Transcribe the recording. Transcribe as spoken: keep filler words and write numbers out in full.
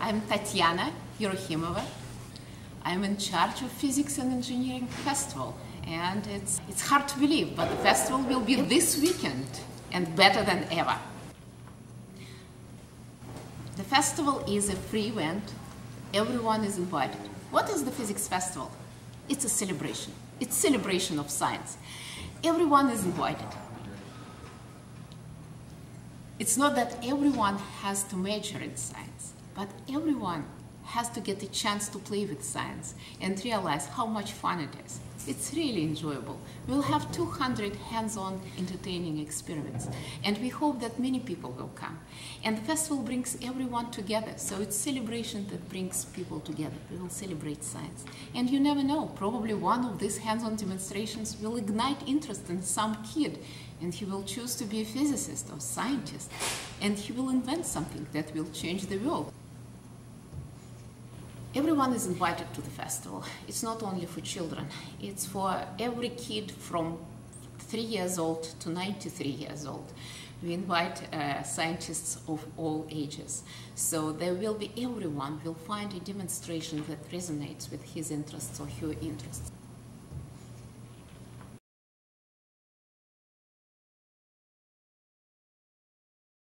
I'm Tatiana Erukhimova. I'm in charge of Physics and Engineering Festival, and it's, it's hard to believe, but the festival will be this weekend and better than ever. The festival is a free event. Everyone is invited. What is the Physics Festival? It's a celebration. It's a celebration of science. Everyone is invited. It's not that everyone has to major in science, but everyone has to get a chance to play with science and realize how much fun it is. It's really enjoyable. We'll have two hundred hands-on entertaining experiments, and we hope that many people will come. And the festival brings everyone together, so it's a celebration that brings people together. We will celebrate science. And you never know, probably one of these hands-on demonstrations will ignite interest in some kid, and he will choose to be a physicist or scientist, and he will invent something that will change the world. Everyone is invited to the festival. It's not only for children. It's for every kid from three years old to ninety-three years old. We invite uh, scientists of all ages. So there will be everyone will find a demonstration that resonates with his interests or her interests.